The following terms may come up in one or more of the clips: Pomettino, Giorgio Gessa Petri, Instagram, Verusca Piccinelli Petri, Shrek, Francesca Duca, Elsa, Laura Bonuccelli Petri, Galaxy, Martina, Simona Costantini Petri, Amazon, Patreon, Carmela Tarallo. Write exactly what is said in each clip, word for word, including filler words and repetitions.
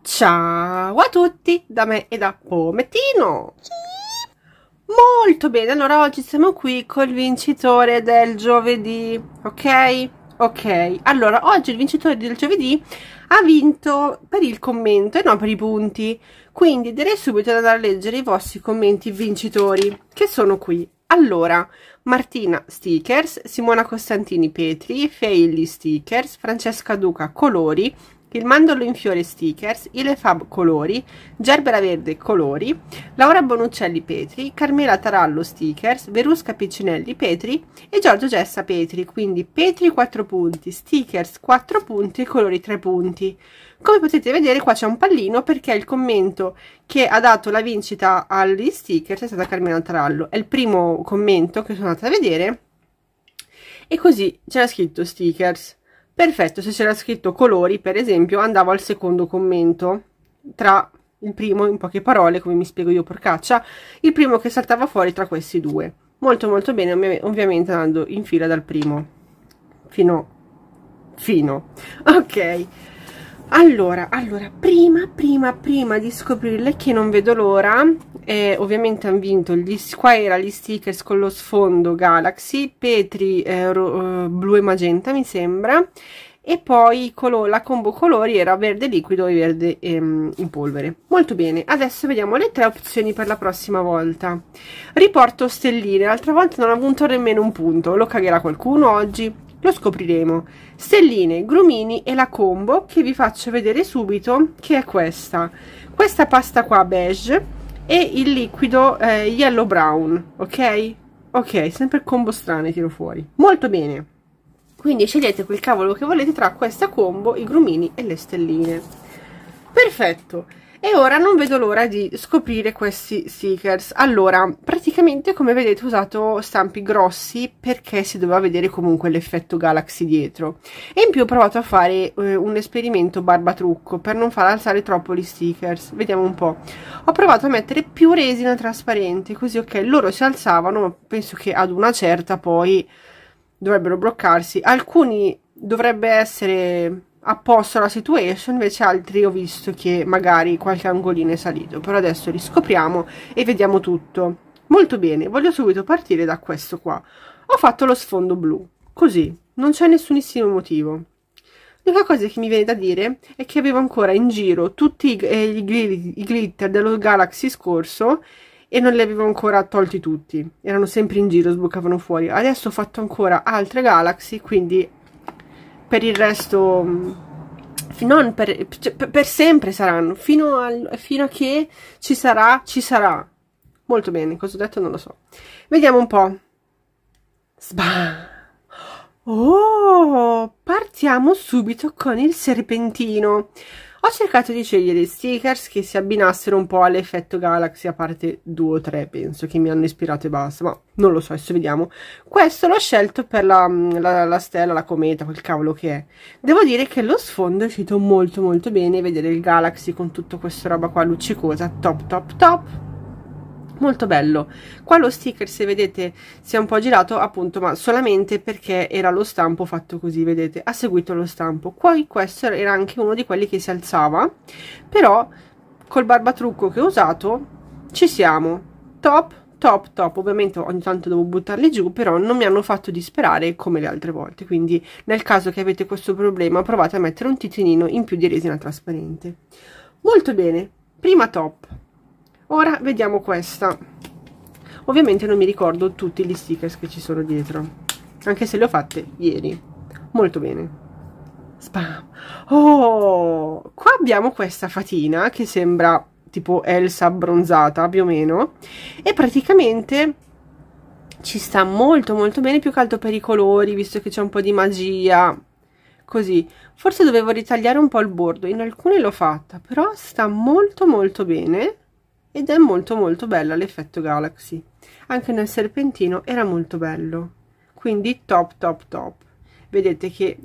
Ciao a tutti, da me e da Pomettino. Molto bene, allora oggi siamo qui col vincitore del giovedì, ok? Ok, allora oggi il vincitore del giovedì ha vinto per il commento e non per i punti, quindi direi subito ad andare a leggere i vostri commenti vincitori, che sono qui. Allora, Martina stickers, Simona Costantini Petri, Feili stickers, Francesca Duca colori, il mandorlo in fiore stickers, Ile Fab colori, Gerbera Verde colori, Laura Bonuccelli Petri, Carmela Tarallo stickers, Verusca Piccinelli Petri e Giorgio Gessa Petri, quindi Petri quattro punti, stickers quattro punti e colori tre punti. Come potete vedere qua c'è un pallino perché il commento che ha dato la vincita agli stickers è stata Carmela Tarallo, è il primo commento che sono andata a vedere e così c'era scritto stickers. Perfetto, se c'era scritto colori, per esempio, andavo al secondo commento, tra il primo, in poche parole, come mi spiego io porcaccia, il primo che saltava fuori tra questi due. Molto molto bene, ovviamente andando in fila dal primo. Fino, fino. Ok, allora, allora, prima, prima, prima di scoprirle che non vedo l'ora, eh, ovviamente hanno vinto, gli, qua era gli stickers con lo sfondo Galaxy, Petri eh, ro, eh, blu e magenta mi sembra, e poi colo, la combo colori era verde liquido e verde ehm, in polvere. Molto bene, adesso vediamo le tre opzioni per la prossima volta. Riporto stelline, l'altra volta non ha vinto nemmeno un punto, lo cagherà qualcuno oggi? Lo scopriremo. Stelline, grumini e la combo che vi faccio vedere subito, che è questa questa pasta qua beige e il liquido eh, yellow brown, ok? Ok, sempre combo strane tiro fuori. Molto bene, quindi scegliete quel cavolo che volete tra questa combo, i grumini e le stelline. Perfetto, e ora non vedo l'ora di scoprire questi stickers. Allora, praticamente come vedete ho usato stampi grossi perché si doveva vedere comunque l'effetto Galaxy dietro, e in più ho provato a fare eh, un esperimento barbatrucco per non far alzare troppo gli stickers. Vediamo un po', ho provato a mettere più resina trasparente così, ok, loro si alzavano, penso che ad una certa poi dovrebbero bloccarsi. Alcuni dovrebbe essere a posto la situation, invece altri ho visto che magari qualche angolino è salito, però adesso riscopriamo e vediamo tutto. Molto bene, voglio subito partire da questo qua. Ho fatto lo sfondo blu, così, non c'è nessunissimo motivo. L'unica cosa che mi viene da dire è che avevo ancora in giro tutti i, eh, i, gl i glitter dello Galaxy scorso e non li avevo ancora tolti tutti, erano sempre in giro, sboccavano fuori. Adesso ho fatto ancora altre Galaxy, quindi per il resto, non per, per sempre saranno, fino a, fino a che ci sarà, ci sarà. Molto bene, cosa ho detto non lo so. Vediamo un po'. Sbam! Oh, partiamo subito con il serpentino. Ho cercato di scegliere stickers che si abbinassero un po' all'effetto Galaxy, a parte due o tre penso che mi hanno ispirato e basta, ma non lo so, adesso vediamo. Questo l'ho scelto per la, la, la stella, la cometa, quel cavolo che è. Devo dire che lo sfondo è uscito molto molto bene, vedere il Galaxy con tutta questa roba qua luccicosa, top top top, molto bello. Qua lo sticker, se vedete, si è un po' girato appunto, ma solamente perché era lo stampo fatto così, vedete, ha seguito lo stampo. Poi questo era anche uno di quelli che si alzava, però col barbatrucco che ho usato ci siamo, top top top. Ovviamente ogni tanto devo buttarli giù, però non mi hanno fatto disperare come le altre volte, quindi nel caso che avete questo problema provate a mettere un titanino in più di resina trasparente. Molto bene, prima top. Ora vediamo questa. Ovviamente non mi ricordo tutti gli stickers che ci sono dietro, anche se le ho fatte ieri. Molto bene. Spam. Oh, qua abbiamo questa fatina che sembra tipo Elsa abbronzata più o meno, e praticamente ci sta molto molto bene, più che altro per i colori, visto che c'è un po' di magia. Così, forse dovevo ritagliare un po' il bordo, in alcune l'ho fatta, però sta molto molto bene. Ed è molto molto bella l'effetto Galaxy. Anche nel serpentino era molto bello. Quindi top top top. Vedete che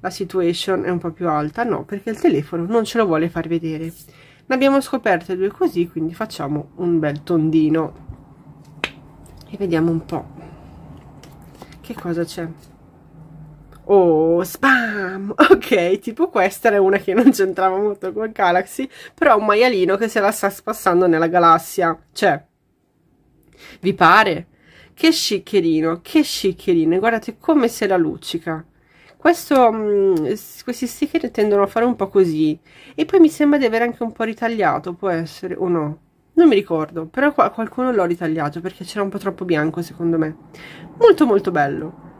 la situation è un po' più alta? No, perché il telefono non ce lo vuole far vedere. Ne abbiamo scoperte due così, quindi facciamo un bel tondino. E vediamo un po' che cosa c'è. Oh, spam! Ok, tipo questa era una che non c'entrava molto con Galaxy, però un maialino che se la sta spassando nella galassia. Cioè, vi pare? Che sciccherino, che sciccherino. Guardate come se la luccica. Questo, mh, questi sticker tendono a fare un po' così. E poi mi sembra di aver anche un po' ritagliato, può essere, o no? Non mi ricordo, però qua qualcuno l'ho ritagliato perché c'era un po' troppo bianco secondo me. Molto molto bello.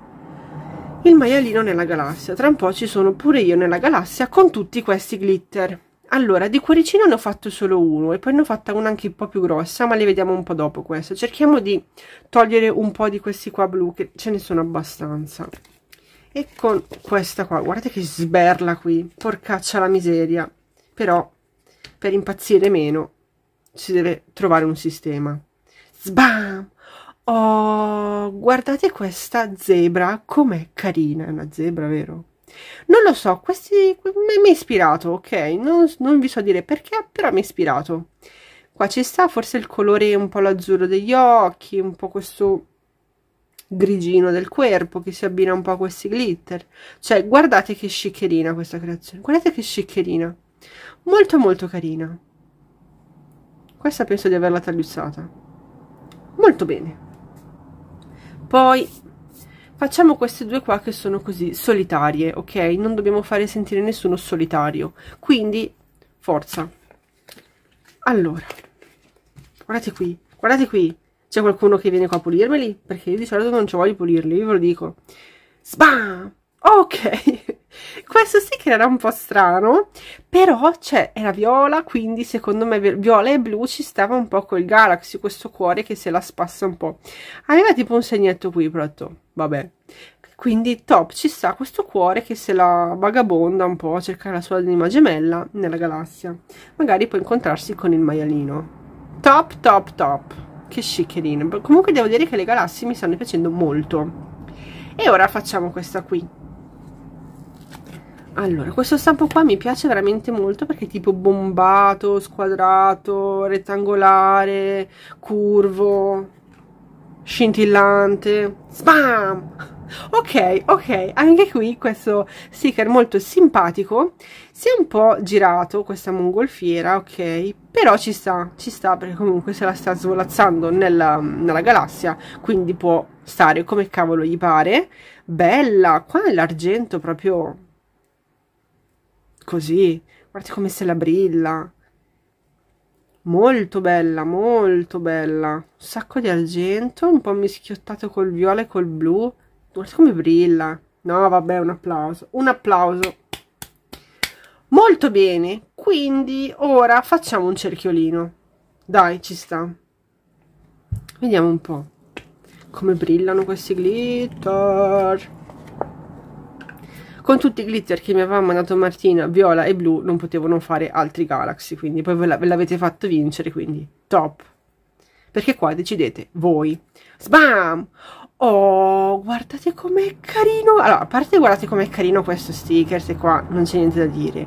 Il maialino nella galassia, tra un po' ci sono pure io nella galassia con tutti questi glitter. Allora, di cuoricino ne ho fatto solo uno e poi ne ho fatta una anche un po' più grossa, ma le vediamo un po' dopo questa. Cerchiamo di togliere un po' di questi qua blu, che ce ne sono abbastanza. E con questa qua, guardate che sberla qui, porcaccia la miseria. Però, per impazzire meno, si deve trovare un sistema. Sbam! Oh, guardate questa zebra, com'è carina, è una zebra, vero? Non lo so, questi mi ha ispirato, ok? Non, non vi so dire perché, però mi ha ispirato. Qua ci sta forse il colore un po' l'azzurro degli occhi, un po' questo grigino del corpo che si abbina un po' a questi glitter. Cioè, guardate che sciccherina questa creazione, guardate che sciccherina. Molto molto carina. Questa penso di averla tagliuzzata. Molto bene. Poi... facciamo queste due qua che sono così, solitarie, ok? Non dobbiamo fare sentire nessuno solitario, quindi forza. Allora, guardate qui, guardate qui, c'è qualcuno che viene qua a pulirmeli? Perché io di solito non ci voglio pulirli, io ve lo dico. Sbam! Ok, questo sticker era un po' strano, però cioè, era viola, quindi secondo me viola e blu ci stava un po' col Galaxy, questo cuore che se la spassa un po'. Aveva tipo un segnetto qui, pronto. Vabbè, quindi top, ci sta questo cuore che se la vagabonda un po' a cercare la sua anima gemella nella galassia. Magari può incontrarsi con il maialino. Top, top, top. Che sciccherino. Comunque devo dire che le galassie mi stanno piacendo molto. E ora facciamo questa qui. Allora, questo stampo qua mi piace veramente molto perché è tipo bombato, squadrato, rettangolare, curvo... scintillante. Spam! Ok, ok, anche qui questo sticker molto simpatico, si è un po' girato questa mongolfiera, ok, però ci sta, ci sta perché comunque se la sta svolazzando nella, nella galassia, quindi può stare come cavolo gli pare. Bella, qua nell'argento proprio così, guardate come se la brilla. Molto bella, molto bella. Un sacco di argento, un po' mischiottato col viola e col blu. Guardate come brilla. No, vabbè, un applauso, un applauso. Molto bene, quindi ora facciamo un cerchiolino. Dai, ci sta. Vediamo un po' come brillano questi glitter. Con tutti i glitter che mi aveva mandato Martina, viola e blu, non potevo non fare altri Galaxy, quindi poi ve l'avete fatto vincere, quindi top. Perché qua decidete voi. Sbam! Oh, guardate com'è carino! Allora, a parte guardate com'è carino questo sticker, se qua non c'è niente da dire.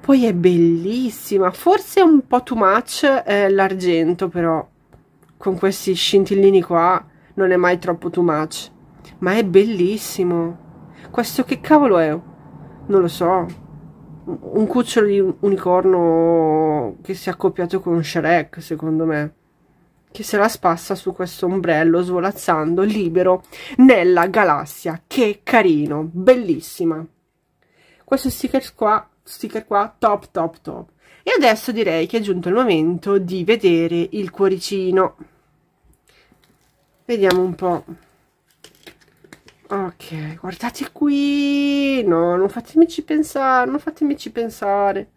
Poi è bellissima, forse è un po' too much eh, l'argento, però con questi scintillini qua non è mai troppo too much. Ma è bellissimo! Questo che cavolo è? Non lo so. Un cucciolo di unicorno che si è accoppiato con Shrek, secondo me. Che se la spassa su questo ombrello svolazzando libero nella galassia. Che carino, bellissima. Questo sticker qua, sticker qua, top, top, top. E adesso direi che è giunto il momento di vedere il cuoricino. Vediamo un po'. Ok, guardate qui, no, non fatemici pensare, non fatemici pensare.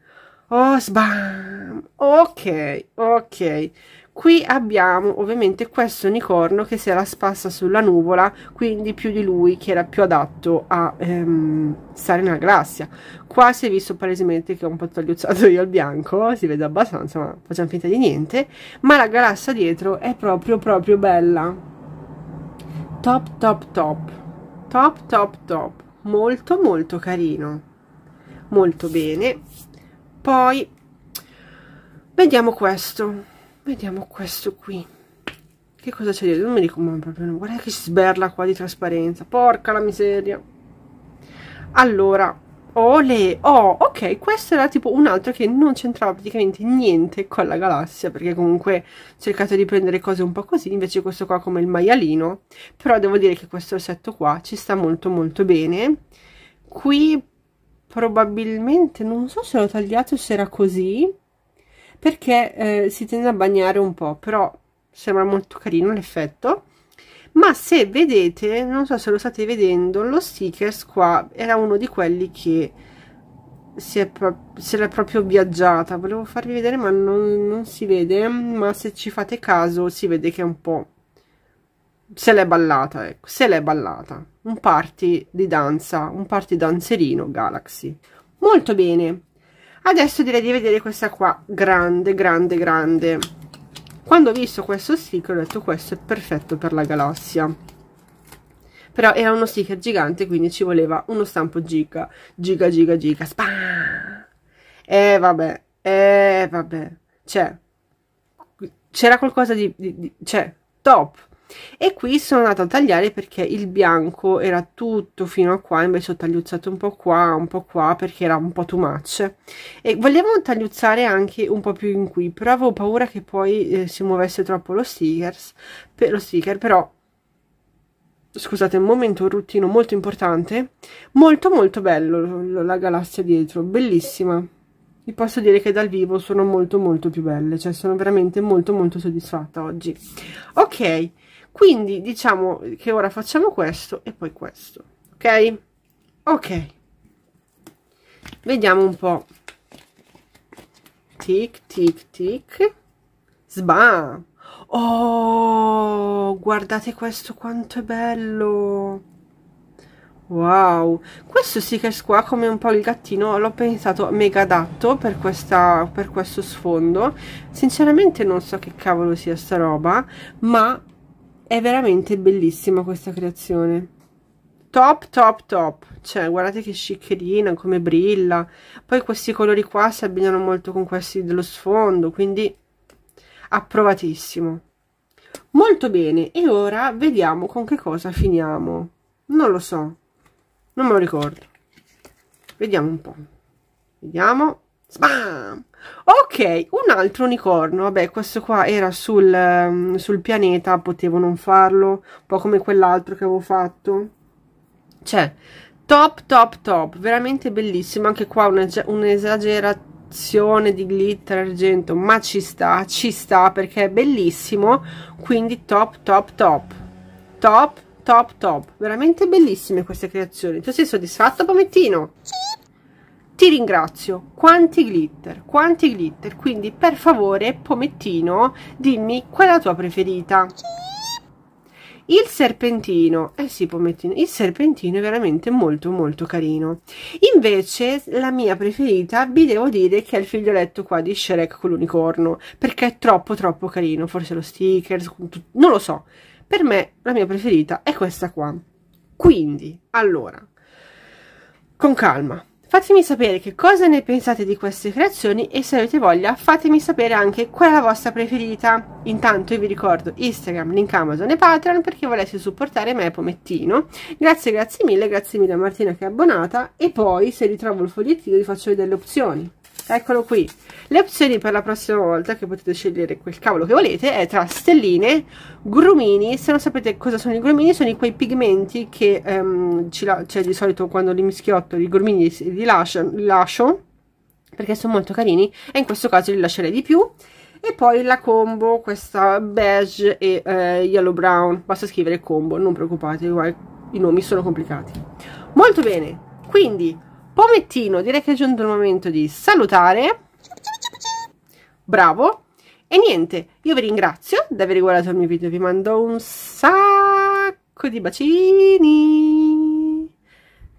Oh, sbam! Ok, ok. Qui abbiamo ovviamente questo unicorno che se la spassa sulla nuvola, quindi più di lui che era più adatto a ehm, stare nella galassia. Qua si è visto palesemente che ho un po' tagliuzzato io il bianco, si vede abbastanza, ma facciamo finta di niente. Ma la galassia dietro è proprio, proprio bella. Top, top, top. Top, top, top. Molto, molto carino. Molto bene. Poi, vediamo questo. Vediamo questo qui. Che cosa c'è dietro? Non mi ricordo proprio. Guarda che si sberla qua di trasparenza. Porca la miseria. Allora, ole, oh, ok, questo era tipo un altro che non c'entrava praticamente niente con la galassia, perché comunque cercate di prendere cose un po' così, invece questo qua come il maialino, però devo dire che questo orsetto qua ci sta molto molto bene. Qui probabilmente, non so se l'ho tagliato o se era così, perché eh, si tende a bagnare un po', però sembra molto carino l'effetto. Ma se vedete, non so se lo state vedendo, lo stickers qua era uno di quelli che si è se l'è proprio viaggiata. Volevo farvi vedere ma non, non si vede, ma se ci fate caso si vede che è un po' se l'è ballata, ecco, se l'è ballata. Un party di danza, un party danzerino Galaxy. Molto bene. Adesso direi di vedere questa qua, grande, grande, grande. Quando ho visto questo sticker ho detto questo è perfetto per la galassia, però era uno sticker gigante, quindi ci voleva uno stampo giga, giga, giga, giga, spam! Eh vabbè, eh vabbè, cioè, c'era qualcosa di, di, di, cioè, top! E qui sono andata a tagliare perché il bianco era tutto fino a qua, invece ho tagliuzzato un po' qua, un po' qua, perché era un po' too much. E volevo tagliuzzare anche un po' più in qui, però avevo paura che poi eh, si muovesse troppo lo, stickers, per, lo sticker, però scusate un momento, un ruttino molto importante, molto molto bello la galassia dietro, bellissima. Vi posso dire che dal vivo sono molto molto più belle, cioè sono veramente molto molto soddisfatta oggi. Ok, quindi diciamo che ora facciamo questo e poi questo, ok? Ok, vediamo un po'. Tic, tic, tic, sbam! Oh, guardate questo quanto è bello! Wow, questo sticker qua come un po' il gattino l'ho pensato mega adatto per, questa, per questo sfondo. Sinceramente non so che cavolo sia sta roba, ma è veramente bellissima questa creazione, top top top, cioè guardate che sciccherina, come brilla, poi questi colori qua si abbinano molto con questi dello sfondo, quindi approvatissimo, molto bene. E ora vediamo con che cosa finiamo, non lo so, non me lo ricordo, vediamo un po', vediamo, spam! Ok, un altro unicorno, vabbè questo qua era sul, sul pianeta, potevo non farlo, un po' come quell'altro che avevo fatto, cioè top top top, veramente bellissimo, anche qua un'esagerazione di glitter argento, ma ci sta, ci sta perché è bellissimo, quindi top top top, top top top, veramente bellissime queste creazioni. Tu sei soddisfatto, Pomettino? Sì! Ti ringrazio, quanti glitter, quanti glitter, quindi per favore Pomettino dimmi qual è la tua preferita. Il serpentino, eh sì Pomettino, il serpentino è veramente molto molto carino. Invece la mia preferita vi devo dire che è il figlioletto qua di Shrek con l'unicorno, perché è troppo troppo carino, forse lo sticker, non lo so. Per me la mia preferita è questa qua. Quindi, allora, con calma. Fatemi sapere che cosa ne pensate di queste creazioni e se avete voglia fatemi sapere anche qual è la vostra preferita. Intanto io vi ricordo Instagram, link Amazon e Patreon perché volete supportare me e Pomettino. Grazie, grazie mille, grazie mille a Martina che è abbonata e poi se ritrovo il fogliettino vi faccio vedere le opzioni. Eccolo qui, le opzioni per la prossima volta che potete scegliere quel cavolo che volete è tra stelline, grumini, se non sapete cosa sono i grumini sono quei pigmenti che um, ci cioè, di solito quando li mischiotto i grumini li lascio, li lascio perché sono molto carini e in questo caso li lascerei di più. E poi la combo, questa beige e eh, yellow brown, basta scrivere combo, non preoccupatevi, i nomi sono complicati. Molto bene, quindi Pomettino, direi che è giunto il momento di salutare, bravo, e niente, io vi ringrazio di aver guardato il mio video, vi mando un sacco di bacini,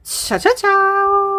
ciao ciao ciao!